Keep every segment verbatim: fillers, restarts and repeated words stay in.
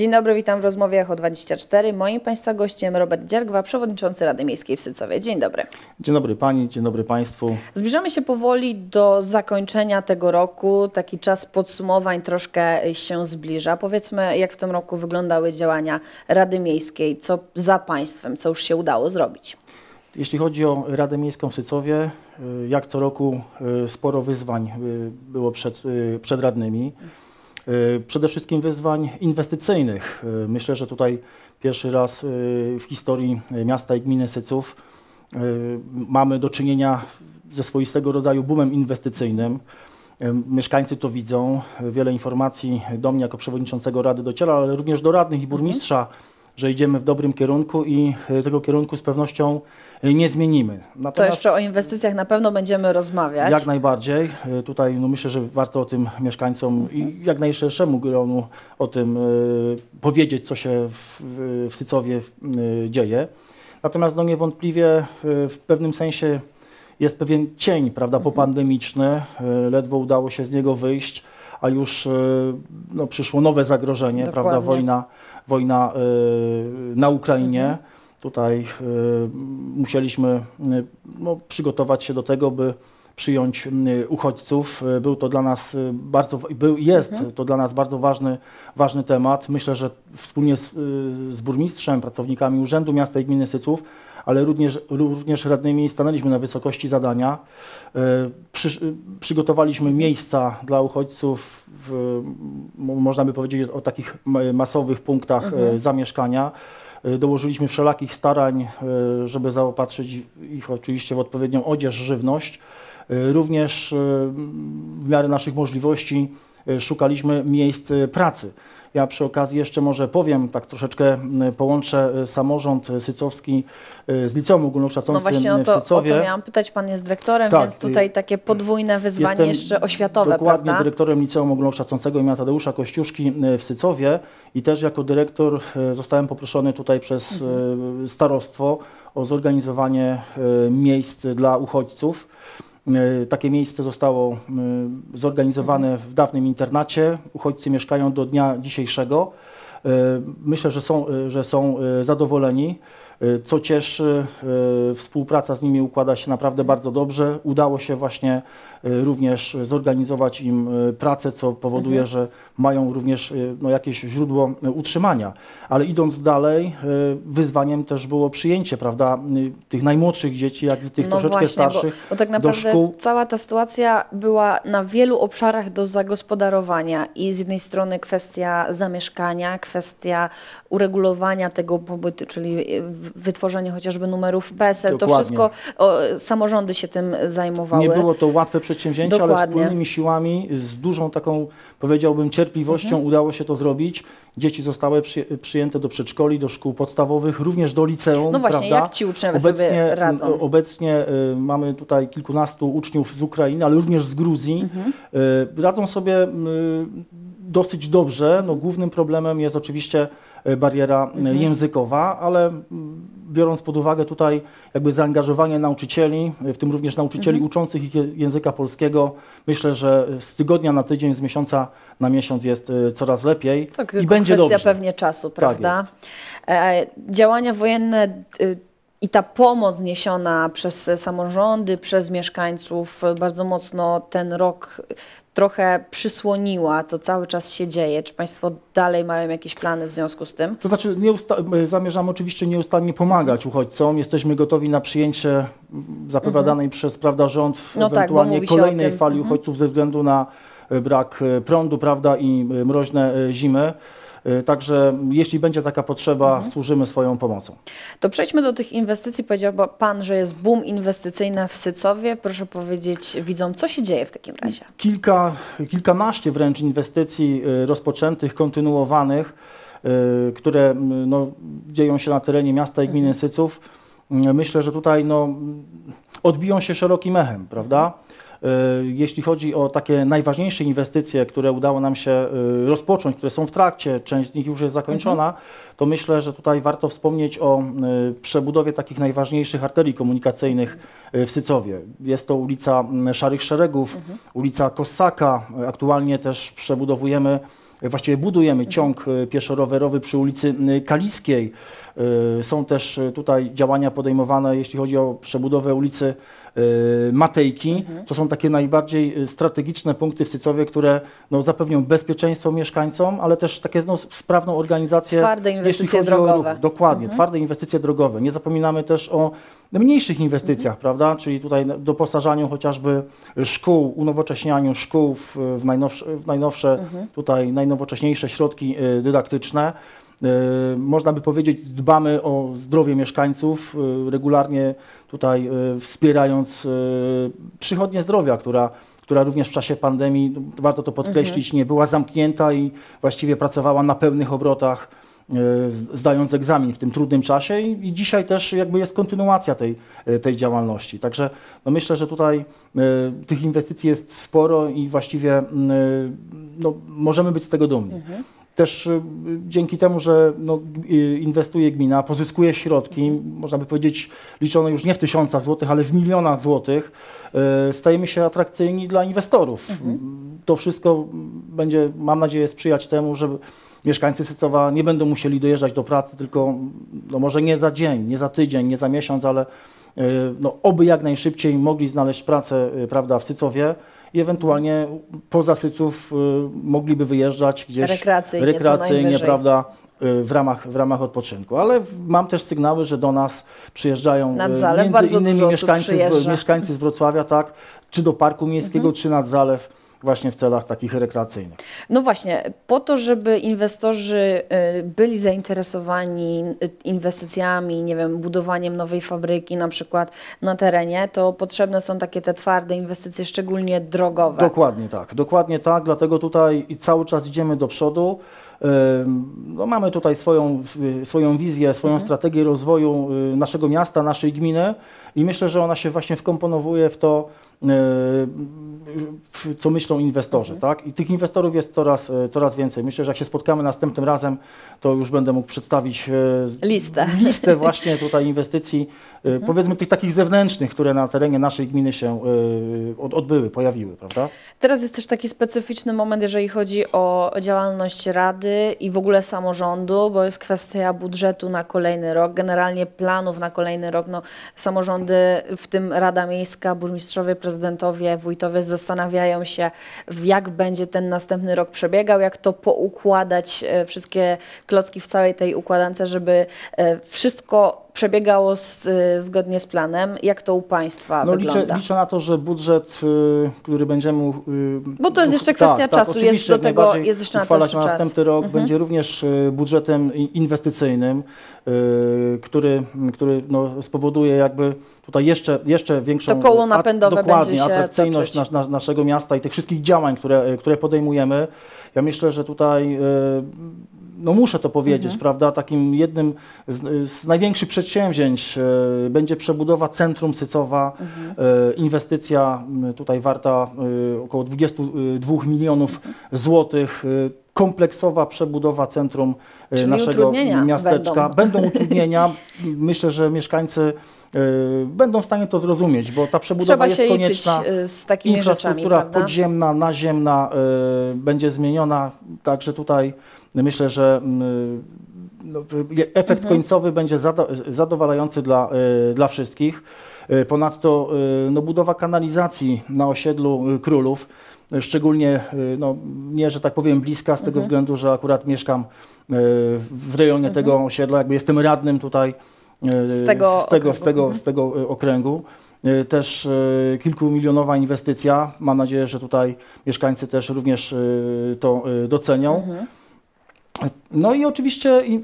Dzień dobry, witam w rozmowie Echo dwadzieścia cztery. Moim Państwa gościem Robert Dziergwa, przewodniczący Rady Miejskiej w Sycowie. Dzień dobry. Dzień dobry Pani, dzień dobry Państwu. Zbliżamy się powoli do zakończenia tego roku. Taki czas podsumowań troszkę się zbliża. Powiedzmy, jak w tym roku wyglądały działania Rady Miejskiej, co za Państwem, co już się udało zrobić? Jeśli chodzi o Radę Miejską w Sycowie, jak co roku sporo wyzwań było przed, przed radnymi. Przede wszystkim wyzwań inwestycyjnych. Myślę, że tutaj pierwszy raz w historii miasta i gminy Syców mamy do czynienia ze swoistego rodzaju boomem inwestycyjnym. Mieszkańcy to widzą. Wiele informacji do mnie jako przewodniczącego Rady dociera, ale również do radnych i burmistrza, że idziemy w dobrym kierunku i tego kierunku z pewnością nie zmienimy. Natomiast to jeszcze o inwestycjach na pewno będziemy rozmawiać. Jak najbardziej. Tutaj no myślę, że warto o tym mieszkańcom mhm. i jak najszerszemu gronu o tym y, powiedzieć, co się w, w Sycowie y, dzieje. Natomiast no niewątpliwie y, w pewnym sensie jest pewien cień, prawda, mhm. popandemiczny. Y, ledwo udało się z niego wyjść, a już y, no, przyszło nowe zagrożenie, Dokładnie. prawda, wojna. wojna y, na Ukrainie. Mhm. Tutaj y, musieliśmy y, no, przygotować się do tego, by przyjąć y, uchodźców. Był to dla nas y, bardzo, był, jest mhm. to dla nas bardzo ważny, ważny temat. Myślę, że wspólnie z, y, z burmistrzem, pracownikami Urzędu Miasta i Gminy Syców, ale również, również radnymi stanęliśmy na wysokości zadania. Przy, przygotowaliśmy miejsca dla uchodźców, w, można by powiedzieć o takich masowych punktach mhm. zamieszkania. Dołożyliśmy wszelakich starań, żeby zaopatrzyć ich oczywiście w odpowiednią odzież, żywność. Również w miarę naszych możliwości szukaliśmy miejsc pracy. Ja przy okazji jeszcze może powiem, tak troszeczkę połączę samorząd sycowski z liceum ogólnokształcącym no właśnie o to, w Sycowie. O to miałam pytać, Pan jest dyrektorem, tak, więc tutaj takie podwójne wyzwanie jestem jeszcze oświatowe, dokładnie, prawda? Dokładnie, dyrektorem liceum ogólnokształcącego im. Tadeusza Kościuszki w Sycowie i też jako dyrektor zostałem poproszony tutaj przez mhm. starostwo o zorganizowanie miejsc dla uchodźców. Takie miejsce zostało zorganizowane w dawnym internacie. Uchodźcy mieszkają do dnia dzisiejszego. Myślę, że są, że są zadowoleni. Co cieszy, współpraca z nimi układa się naprawdę bardzo dobrze. Udało się właśnie również zorganizować im pracę, co powoduje, mhm. że mają również no, jakieś źródło utrzymania. Ale idąc dalej, wyzwaniem też było przyjęcie, prawda, tych najmłodszych dzieci, jak i tych no troszeczkę właśnie, starszych bo, bo tak naprawdę do szkół. Cała ta sytuacja była na wielu obszarach do zagospodarowania i z jednej strony kwestia zamieszkania, kwestia uregulowania tego pobytu, czyli wytworzenie chociażby numerów PESEL. Dokładnie. To wszystko o, samorządy się tym zajmowały. Nie było to łatwe przedsięwzięcie, Dokładnie. ale wspólnymi siłami, z dużą taką, powiedziałbym, cierpliwością mhm. udało się to zrobić. Dzieci zostały przy, przyjęte do przedszkoli, do szkół podstawowych, również do liceum. No właśnie, prawda? Jak ci uczniowie obecnie, sobie radzą? Obecnie y, mamy tutaj kilkunastu uczniów z Ukrainy, ale również z Gruzji. Mhm. Y, radzą sobie y, dosyć dobrze. No, głównym problemem jest oczywiście bariera mhm. językowa, ale biorąc pod uwagę tutaj jakby zaangażowanie nauczycieli, w tym również nauczycieli mhm. uczących języka polskiego, myślę, że z tygodnia na tydzień, z miesiąca na miesiąc jest coraz lepiej tak, i będzie dobrze. Kwestia pewnie czasu, prawda? Tak jest. Działania wojenne i ta pomoc niesiona przez samorządy, przez mieszkańców bardzo mocno ten rok trochę przysłoniła, to cały czas się dzieje. Czy Państwo dalej mają jakieś plany w związku z tym? To znaczy nie zamierzamy oczywiście nieustannie pomagać uchodźcom. Jesteśmy gotowi na przyjęcie zapowiadanej mhm. przez prawda, rząd w no ewentualnie tak, kolejnej fali mhm. uchodźców ze względu na brak prądu prawda, i mroźne zimy. Także jeśli będzie taka potrzeba, mhm. służymy swoją pomocą. To przejdźmy do tych inwestycji. Powiedział Pan, że jest boom inwestycyjny w Sycowie. Proszę powiedzieć widzom, co się dzieje w takim razie? Kilka, kilkanaście wręcz inwestycji rozpoczętych, kontynuowanych, które no, dzieją się na terenie miasta i gminy mhm. Syców. Myślę, że tutaj no, odbiją się szerokim echem, prawda? Jeśli chodzi o takie najważniejsze inwestycje, które udało nam się rozpocząć, które są w trakcie, część z nich już jest zakończona, mhm. to myślę, że tutaj warto wspomnieć o przebudowie takich najważniejszych arterii komunikacyjnych w Sycowie. Jest to ulica Szarych Szeregów, mhm. ulica Kossaka, aktualnie też przebudowujemy właściwie budujemy ciąg pieszo-rowerowy przy ulicy Kaliskiej. Są też tutaj działania podejmowane, jeśli chodzi o przebudowę ulicy Matejki. To są takie najbardziej strategiczne punkty w Sycowie, które no, zapewnią bezpieczeństwo mieszkańcom, ale też takie no, sprawną organizację. Twarde inwestycje drogowe. Dokładnie, mhm. twarde inwestycje drogowe. Nie zapominamy też o mniejszych inwestycjach, mhm. prawda? Czyli tutaj doposażaniu chociażby szkół, unowocześnianiu szkół w, w najnowsze, w najnowsze mhm. tutaj najnowocześniejsze środki dydaktyczne. Można by powiedzieć, dbamy o zdrowie mieszkańców, regularnie tutaj wspierając przychodnię zdrowia, która, która również w czasie pandemii, warto to podkreślić, mhm. nie była zamknięta i właściwie pracowała na pełnych obrotach, zdając egzamin w tym trudnym czasie i, i dzisiaj też jakby jest kontynuacja tej, tej działalności. Także no myślę, że tutaj y, tych inwestycji jest sporo i właściwie y, no, możemy być z tego dumni. Mhm. Też y, dzięki temu, że no, y, inwestuje gmina, pozyskuje środki, można by powiedzieć liczone już nie w tysiącach złotych, ale w milionach złotych, y, stajemy się atrakcyjni dla inwestorów. Mhm. To wszystko będzie, mam nadzieję, sprzyjać temu, żeby mieszkańcy Sycowa nie będą musieli dojeżdżać do pracy, tylko no może nie za dzień, nie za tydzień, nie za miesiąc, ale no, oby jak najszybciej mogli znaleźć pracę, prawda, w Sycowie i ewentualnie poza Syców mogliby wyjeżdżać gdzieś rekreacyjnie, rekreacyjnie prawda, w ramach, w ramach odpoczynku. Ale mam też sygnały, że do nas przyjeżdżają nad zalew, między innymi mieszkańcy z, mieszkańcy z Wrocławia, tak, czy do Parku Miejskiego, mhm. czy nad zalew. Właśnie w celach takich rekreacyjnych. No właśnie, po to, żeby inwestorzy byli zainteresowani inwestycjami, nie wiem, budowaniem nowej fabryki na przykład na terenie, to potrzebne są takie te twarde inwestycje, szczególnie drogowe. Dokładnie tak, dokładnie tak, dlatego tutaj cały czas idziemy do przodu. No, mamy tutaj swoją, swoją wizję, swoją mhm. strategię rozwoju naszego miasta, naszej gminy i myślę, że ona się właśnie wkomponowuje w to, co myślą inwestorzy, mhm. tak? I tych inwestorów jest coraz, coraz więcej. Myślę, że jak się spotkamy następnym razem, to już będę mógł przedstawić listę, listę właśnie tutaj inwestycji, mhm. powiedzmy tych takich zewnętrznych, które na terenie naszej gminy się odbyły, pojawiły, prawda? Teraz jest też taki specyficzny moment, jeżeli chodzi o działalność Rady i w ogóle samorządu, bo jest kwestia budżetu na kolejny rok, generalnie planów na kolejny rok. No, samorządy, w tym Rada Miejska, burmistrzowie, prezydentowie, wójtowie zastanawiają się, jak będzie ten następny rok przebiegał, jak to poukładać wszystkie klocki w całej tej układance, żeby wszystko przebiegało z, zgodnie z planem. Jak to u Państwa no, wygląda? Liczę, liczę na to, że budżet, który będziemy... Bo to jest jeszcze kwestia tak, czasu, tak, jest do tego jest jeszcze na to jeszcze na czas. Następny rok mhm. będzie również budżetem inwestycyjnym, który, który no, spowoduje jakby tutaj jeszcze, jeszcze większą to koło napędowe at, dokładnie, będzie się atrakcyjność nas, nas, naszego miasta i tych wszystkich działań, które, które podejmujemy. Ja myślę, że tutaj... No muszę to powiedzieć, mhm. prawda? Takim jednym z, z największych przedsięwzięć y, będzie przebudowa centrum Sycowa. Mhm. Y, inwestycja y, tutaj warta y, około dwudziestu dwóch milionów mhm. złotych. Y, kompleksowa przebudowa centrum y, naszego miasteczka. Będą, będą utrudnienia. Myślę, że mieszkańcy y, będą w stanie to zrozumieć, bo ta przebudowa Trzeba jest się konieczna. Z takimi infrastruktura rzeczami, podziemna, naziemna y, będzie zmieniona, także tutaj myślę, że no, efekt mhm. końcowy będzie zadowalający dla, dla wszystkich. Ponadto no, budowa kanalizacji na osiedlu Królów, szczególnie no, nie, że tak powiem bliska z tego mhm. względu, że akurat mieszkam w rejonie mhm. tego osiedla, jakby jestem radnym tutaj z tego, z tego, z tego, z tego okręgu. Też kilkumilionowa inwestycja. Mam nadzieję, że tutaj mieszkańcy też również to docenią. Mhm. No i oczywiście y,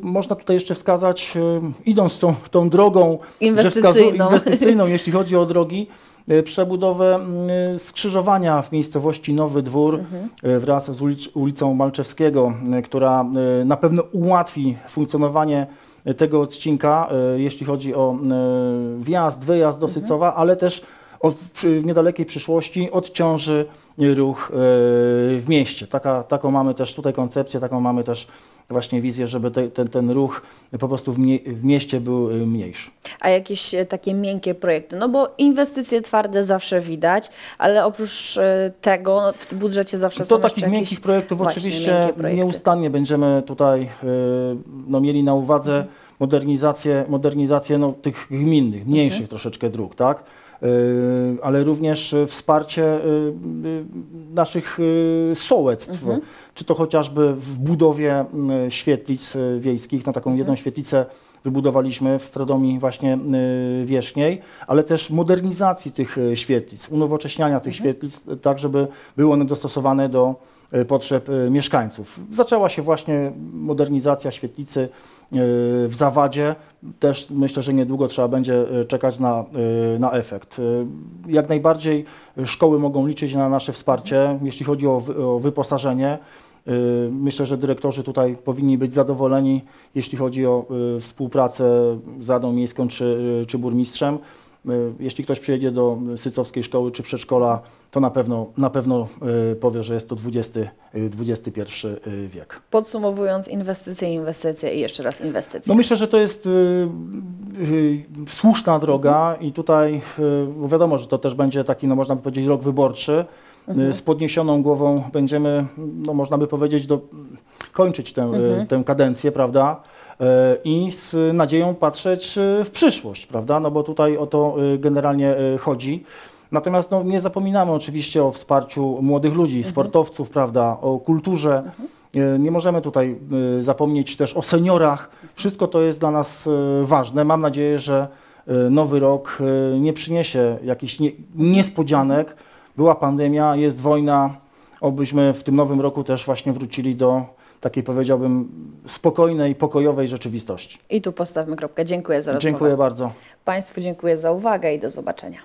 można tutaj jeszcze wskazać, y, idąc tą, tą drogą inwestycyjną. Wskazu, inwestycyjną, jeśli chodzi o drogi, y, przebudowę y, skrzyżowania w miejscowości Nowy Dwór mhm. y, wraz z ulic, ulicą Malczewskiego, y, która y, na pewno ułatwi funkcjonowanie y, tego odcinka, y, jeśli chodzi o y, wjazd, wyjazd do Sycowa, mhm. ale też od, w niedalekiej przyszłości odciąży ruch w mieście. Taka, taką mamy też tutaj koncepcję, taką mamy też właśnie wizję, żeby te, ten, ten ruch po prostu w, mie w mieście był mniejszy. A jakieś takie miękkie projekty? No bo inwestycje twarde zawsze widać, ale oprócz tego no, w budżecie zawsze to są jeszcze jakieś... To takich miękkich projektów oczywiście nieustannie będziemy tutaj no, mieli na uwadze mhm. modernizację, modernizację no, tych gminnych, mniejszych mhm. troszeczkę dróg, tak? Ale również wsparcie naszych sołectw, mhm. czy to chociażby w budowie świetlic wiejskich, na taką mhm. jedną świetlicę wybudowaliśmy w Stradomii właśnie Wierzchniej, ale też modernizacji tych świetlic, unowocześniania tych mhm. świetlic, tak żeby były one dostosowane do potrzeb mieszkańców. Zaczęła się właśnie modernizacja świetlicy w Zawadzie. Też myślę, że niedługo trzeba będzie czekać na, na efekt. Jak najbardziej szkoły mogą liczyć na nasze wsparcie, jeśli chodzi o, o wyposażenie. Myślę, że dyrektorzy tutaj powinni być zadowoleni, jeśli chodzi o współpracę z Radą Miejską czy, czy burmistrzem. Jeśli ktoś przyjedzie do sycowskiej szkoły czy przedszkola, to na pewno, na pewno powie, że jest to dwudziesty pierwszy wiek. Podsumowując, inwestycje, inwestycje i jeszcze raz inwestycje. No myślę, że to jest y, y, słuszna droga mhm. i tutaj y, wiadomo, że to też będzie taki, no można by powiedzieć, rok wyborczy. Mhm. Z podniesioną głową będziemy, no można by powiedzieć, do, kończyć tę, mhm. tę kadencję, prawda? I z nadzieją patrzeć w przyszłość, prawda? No bo tutaj o to generalnie chodzi. Natomiast no, nie zapominamy oczywiście o wsparciu młodych ludzi, mhm. sportowców, prawda? O kulturze. Mhm. Nie możemy tutaj zapomnieć też o seniorach. Wszystko to jest dla nas ważne. Mam nadzieję, że nowy rok nie przyniesie jakichś nie, niespodzianek. Była pandemia, jest wojna. Obyśmy w tym nowym roku też właśnie wrócili do takiej, powiedziałbym, spokojnej, pokojowej rzeczywistości. I tu postawmy kropkę. Dziękuję za rozmowę. Dziękuję bardzo. Państwu dziękuję za uwagę i do zobaczenia.